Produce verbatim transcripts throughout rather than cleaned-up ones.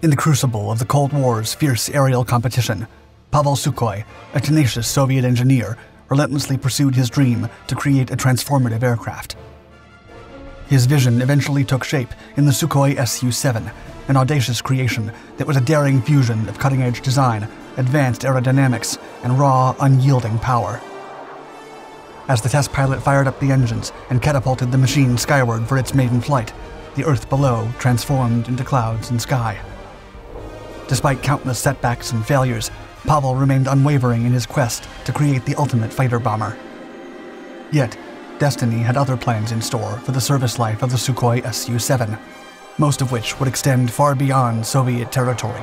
In the crucible of the Cold War's fierce aerial competition, Pavel Sukhoi, a tenacious Soviet engineer, relentlessly pursued his dream to create a transformative aircraft. His vision eventually took shape in the Sukhoi S U seven, an audacious creation that was a daring fusion of cutting-edge design, advanced aerodynamics, and raw, unyielding power. As the test pilot fired up the engines and catapulted the machine skyward for its maiden flight, the earth below transformed into clouds and sky. Despite countless setbacks and failures, Pavel remained unwavering in his quest to create the ultimate fighter-bomber. Yet, destiny had other plans in store for the service life of the Sukhoi S U seven, most of which would extend far beyond Soviet territory.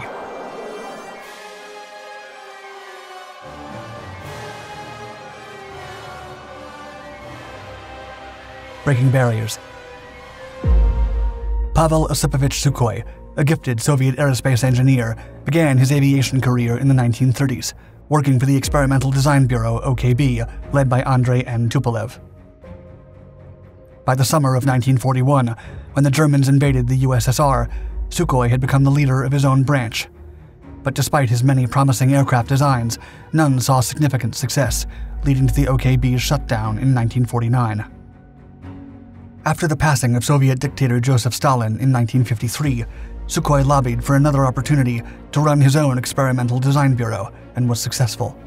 Breaking barriers. Pavel Osipovich Sukhoi, a gifted Soviet aerospace engineer, began his aviation career in the nineteen thirties, working for the Experimental Design Bureau O K B, led by Andrei M. Tupolev. By the summer of nineteen forty-one, when the Germans invaded the U S S R, Sukhoi had become the leader of his own branch. But despite his many promising aircraft designs, none saw significant success, leading to the O K B's shutdown in nineteen forty-nine. After the passing of Soviet dictator Joseph Stalin in nineteen fifty-three, Sukhoi lobbied for another opportunity to run his own experimental design bureau, and was successful.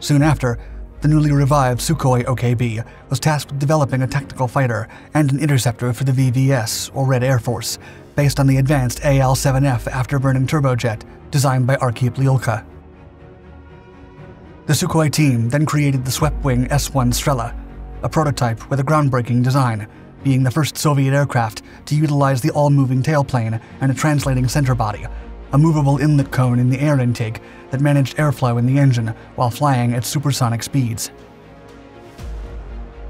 Soon after, the newly revived Sukhoi O K B was tasked with developing a tactical fighter and an interceptor for the V V S, or Red Air Force, based on the advanced A L seven F afterburning turbojet designed by Arkhip Lyulka. The Sukhoi team then created the swept-wing S one Strela, a prototype with a groundbreaking design, being the first Soviet aircraft to utilize the all-moving tailplane and a translating center body, a movable inlet cone in the air intake that managed airflow in the engine while flying at supersonic speeds.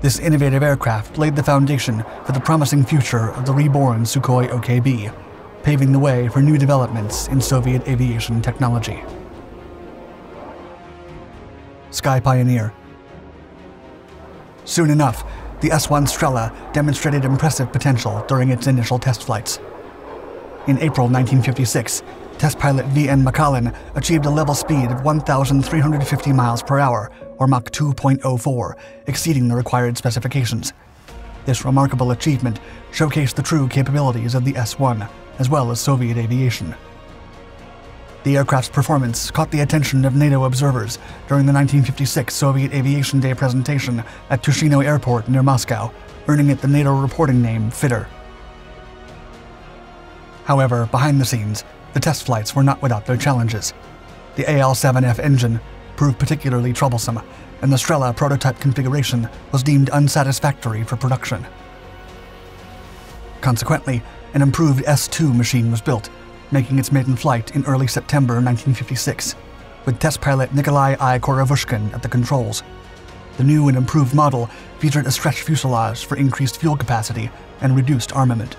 This innovative aircraft laid the foundation for the promising future of the reborn Sukhoi O K B, paving the way for new developments in Soviet aviation technology. Sky Pioneer. Soon enough, the S one Strela demonstrated impressive potential during its initial test flights. In April nineteen fifty-six, test pilot V. N. Makalin achieved a level speed of one thousand three hundred fifty miles per hour, or Mach two point oh four, exceeding the required specifications. This remarkable achievement showcased the true capabilities of the S one, as well as Soviet aviation. The aircraft's performance caught the attention of NATO observers during the nineteen fifty-six Soviet Aviation Day presentation at Tushino Airport near Moscow, earning it the NATO reporting name Fitter. However, behind the scenes, the test flights were not without their challenges. The A L seven F engine proved particularly troublesome, and the Strela prototype configuration was deemed unsatisfactory for production. Consequently, an improved S two machine was built, making its maiden flight in early September nineteen fifty-six, with test pilot Nikolai I. Korovushkin at the controls. The new and improved model featured a stretched fuselage for increased fuel capacity and reduced armament.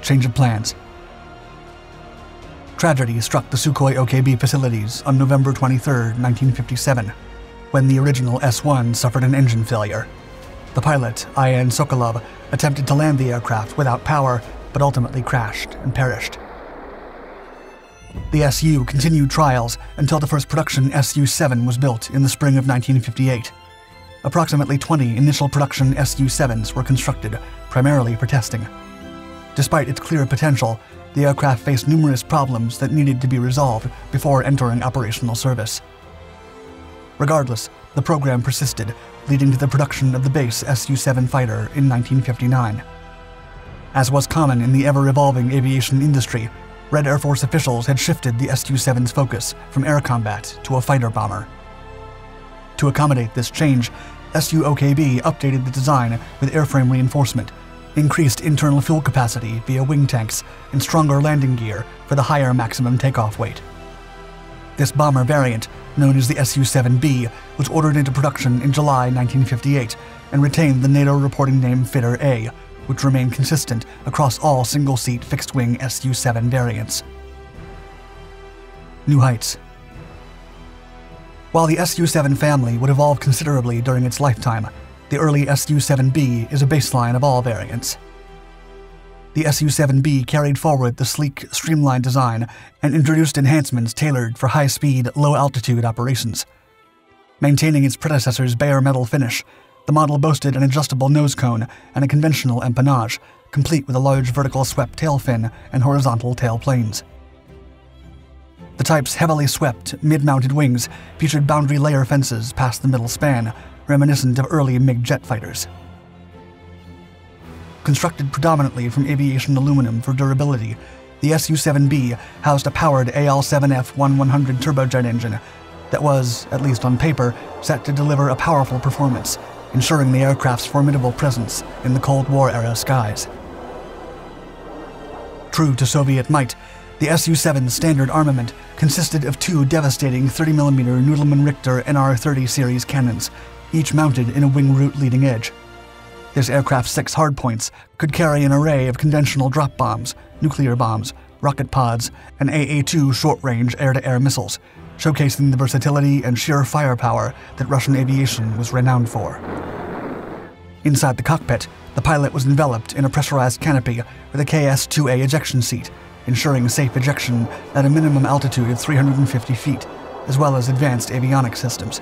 Change of plans. Tragedy struck the Sukhoi O K B facilities on November twenty-third, nineteen fifty-seven, when the original S one suffered an engine failure. The pilot, Ivan Sokolov, attempted to land the aircraft without power, but ultimately crashed and perished. The S U continued trials until the first production S U seven was built in the spring of nineteen fifty-eight. Approximately twenty initial production S U sevens were constructed, primarily for testing. Despite its clear potential, the aircraft faced numerous problems that needed to be resolved before entering operational service. Regardless, the program persisted, leading to the production of the base S U seven fighter in nineteen fifty-nine. As was common in the ever-evolving aviation industry, Red Air Force officials had shifted the S U seven's focus from air combat to a fighter bomber. To accommodate this change, S U O K B updated the design with airframe reinforcement, increased internal fuel capacity via wing tanks, and stronger landing gear for the higher maximum takeoff weight. This bomber variant, known as the S U seven B, was ordered into production in July nineteen fifty-eight and retained the NATO reporting name Fitter A, which remained consistent across all single-seat fixed-wing S U seven variants. New heights. While the S U seven family would evolve considerably during its lifetime, the early S U seven B is a baseline of all variants. the S U seven B carried forward the sleek, streamlined design and introduced enhancements tailored for high-speed, low-altitude operations. Maintaining its predecessor's bare metal finish, the model boasted an adjustable nose cone and a conventional empennage, complete with a large vertical swept tail fin and horizontal tail planes. The type's heavily swept, mid-mounted wings featured boundary layer fences past the middle span, reminiscent of early MiG jet fighters. Constructed predominantly from aviation aluminum for durability, the S U seven B housed a powered A L seven F eleven hundred turbojet engine that was, at least on paper, set to deliver a powerful performance, ensuring the aircraft's formidable presence in the Cold War-era skies. True to Soviet might, the S U seven's standard armament consisted of two devastating thirty millimeter Nudelman-Rikhter N R thirty series cannons, each mounted in a wing root leading edge. This aircraft's six hardpoints could carry an array of conventional drop bombs, nuclear bombs, rocket pods, and A A two short-range air-to-air missiles, showcasing the versatility and sheer firepower that Russian aviation was renowned for. Inside the cockpit, the pilot was enveloped in a pressurized canopy with a K S two A ejection seat, ensuring safe ejection at a minimum altitude of three hundred fifty feet, as well as advanced avionics systems.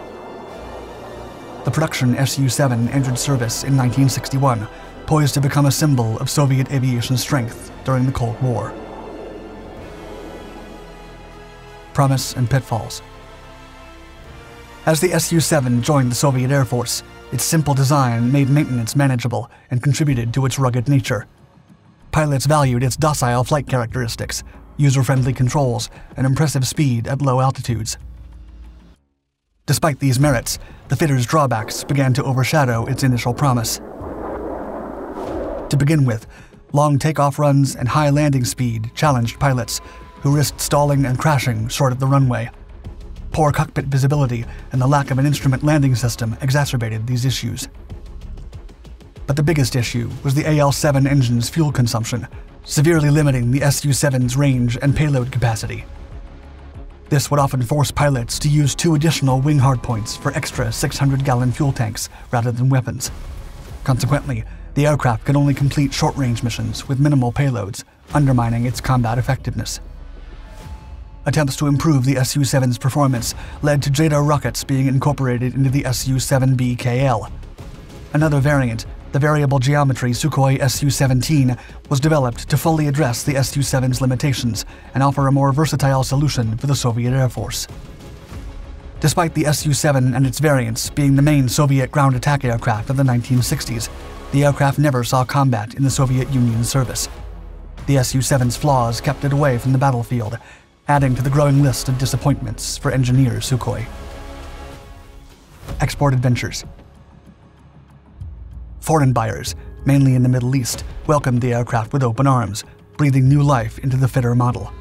The production S U seven entered service in nineteen sixty-one, poised to become a symbol of Soviet aviation strength during the Cold War. Promise and pitfalls. As the S U seven joined the Soviet Air Force, its simple design made maintenance manageable and contributed to its rugged nature. Pilots valued its docile flight characteristics, user-friendly controls, and impressive speed at low altitudes. Despite these merits, the fitter's drawbacks began to overshadow its initial promise. To begin with, long takeoff runs and high landing speed challenged pilots, who risked stalling and crashing short of the runway. Poor cockpit visibility and the lack of an instrument landing system exacerbated these issues. But the biggest issue was the A L seven engine's fuel consumption, severely limiting the S U seven's range and payload capacity. This would often force pilots to use two additional wing hardpoints for extra six hundred gallon fuel tanks rather than weapons. Consequently, the aircraft could only complete short-range missions with minimal payloads, undermining its combat effectiveness. Attempts to improve the S U seven's performance led to Jada rockets being incorporated into the S U seven B K L. Another variant, the variable geometry Sukhoi S U seventeen, was developed to fully address the S U seven's limitations and offer a more versatile solution for the Soviet Air Force. Despite the S U seven and its variants being the main Soviet ground attack aircraft of the nineteen sixties, the aircraft never saw combat in the Soviet Union's service. The S U seven's flaws kept it away from the battlefield, adding to the growing list of disappointments for engineer Sukhoi. Export adventures. Foreign buyers, mainly in the Middle East, welcomed the aircraft with open arms, breathing new life into the fitter model.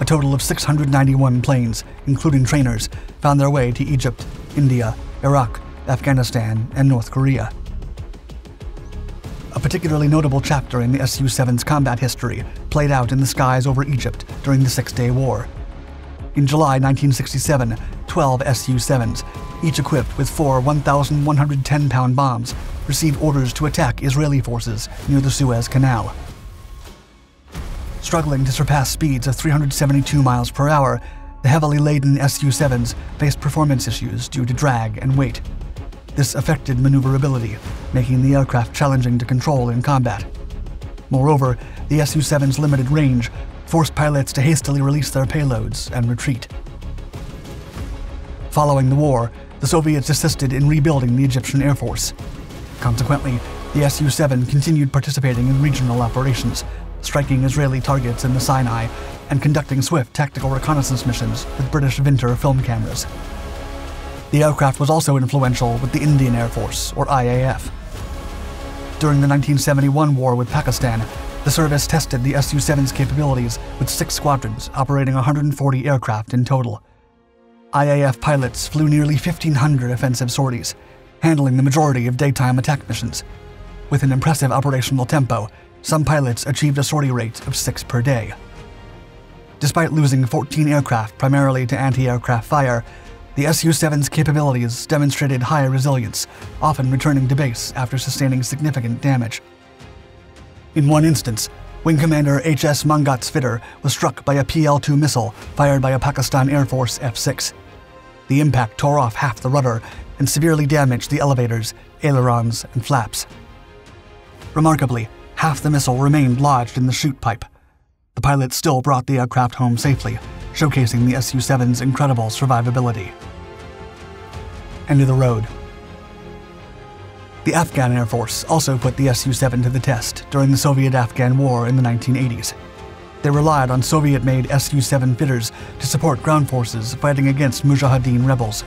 A total of six hundred ninety-one planes, including trainers, found their way to Egypt, India, Iraq, Afghanistan, and North Korea. A particularly notable chapter in the S U seven's combat history played out in the skies over Egypt during the Six-Day War. In July nineteen sixty-seven, twelve S U sevens, each equipped with four one thousand one hundred ten pound bombs, received orders to attack Israeli forces near the Suez Canal. Struggling to surpass speeds of three hundred seventy-two miles per hour, the heavily laden S U sevens faced performance issues due to drag and weight. This affected maneuverability, making the aircraft challenging to control in combat. Moreover, the S U seven's limited range forced pilots to hastily release their payloads and retreat. Following the war, the Soviets assisted in rebuilding the Egyptian Air Force. Consequently, the S U seven continued participating in regional operations, striking Israeli targets in the Sinai and conducting swift tactical reconnaissance missions with British Vinter film cameras. The aircraft was also influential with the Indian Air Force, or I A F. During the nineteen seventy-one war with Pakistan, the service tested the S U seven's capabilities with six squadrons operating one hundred forty aircraft in total. I A F pilots flew nearly fifteen hundred offensive sorties, handling the majority of daytime attack missions. With an impressive operational tempo, some pilots achieved a sortie rate of six per day. Despite losing fourteen aircraft primarily to anti-aircraft fire, the S U seven's capabilities demonstrated high resilience, often returning to base after sustaining significant damage. In one instance, Wing Commander H S Mangat's fitter was struck by a P L two missile fired by a Pakistan Air Force F six. The impact tore off half the rudder and severely damaged the elevators, ailerons, and flaps. Remarkably, half the missile remained lodged in the chute pipe. The pilot still brought the aircraft home safely, showcasing the S U seven's incredible survivability. End of the road. The Afghan Air Force also put the S U seven to the test during the Soviet-Afghan War in the nineteen eighties. They relied on Soviet-made S U seven fitters to support ground forces fighting against Mujahideen rebels.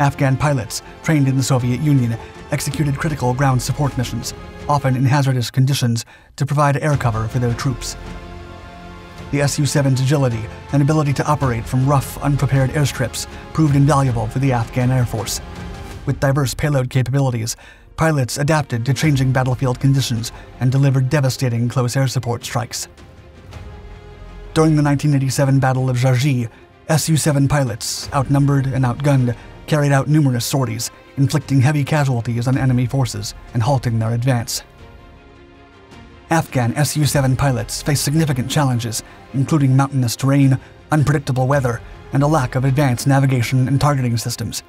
Afghan pilots, trained in the Soviet Union, executed critical ground support missions, often in hazardous conditions, to provide air cover for their troops. The S U seven's agility and ability to operate from rough, unprepared airstrips proved invaluable for the Afghan Air Force. With diverse payload capabilities, pilots adapted to changing battlefield conditions and delivered devastating close air support strikes. During the nineteen eighty-seven Battle of Jargie, S U seven pilots, outnumbered and outgunned, carried out numerous sorties, inflicting heavy casualties on enemy forces and halting their advance. Afghan S U seven pilots faced significant challenges, including mountainous terrain, unpredictable weather, and a lack of advanced navigation and targeting systems.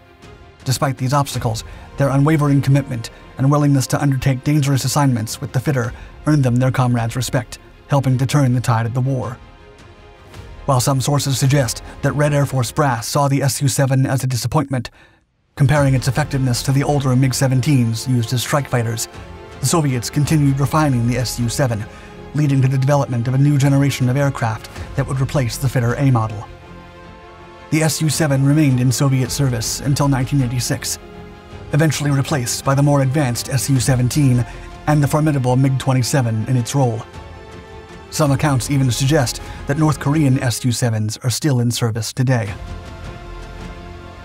Despite these obstacles, their unwavering commitment and willingness to undertake dangerous assignments with the fitter earned them their comrades' respect, helping to turn the tide of the war. While some sources suggest that Red Air Force brass saw the S U seven as a disappointment, comparing its effectiveness to the older MiG seventeens used as strike fighters, the Soviets continued refining the S U seven, leading to the development of a new generation of aircraft that would replace the fitter A model. The S U seven remained in Soviet service until nineteen eighty-six, eventually replaced by the more advanced S U seventeen and the formidable MiG twenty-seven in its role. Some accounts even suggest that North Korean S U sevens are still in service today.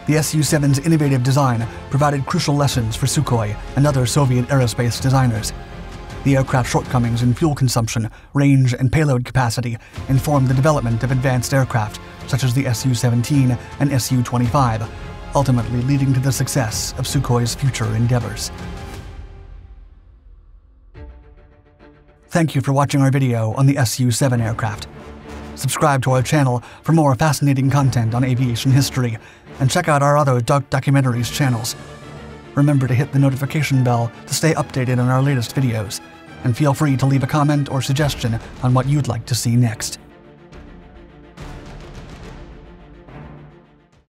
The S U seven's innovative design provided crucial lessons for Sukhoi and other Soviet aerospace designers. The aircraft's shortcomings in fuel consumption, range, and payload capacity informed the development of advanced aircraft such as the S U seventeen and S U twenty-five, ultimately leading to the success of Sukhoi's future endeavors. Thank you for watching our video on the S U seven aircraft. Subscribe to our channel for more fascinating content on aviation history, and check out our other Dark Documentaries channels. Remember to hit the notification bell to stay updated on our latest videos, and feel free to leave a comment or suggestion on what you'd like to see next.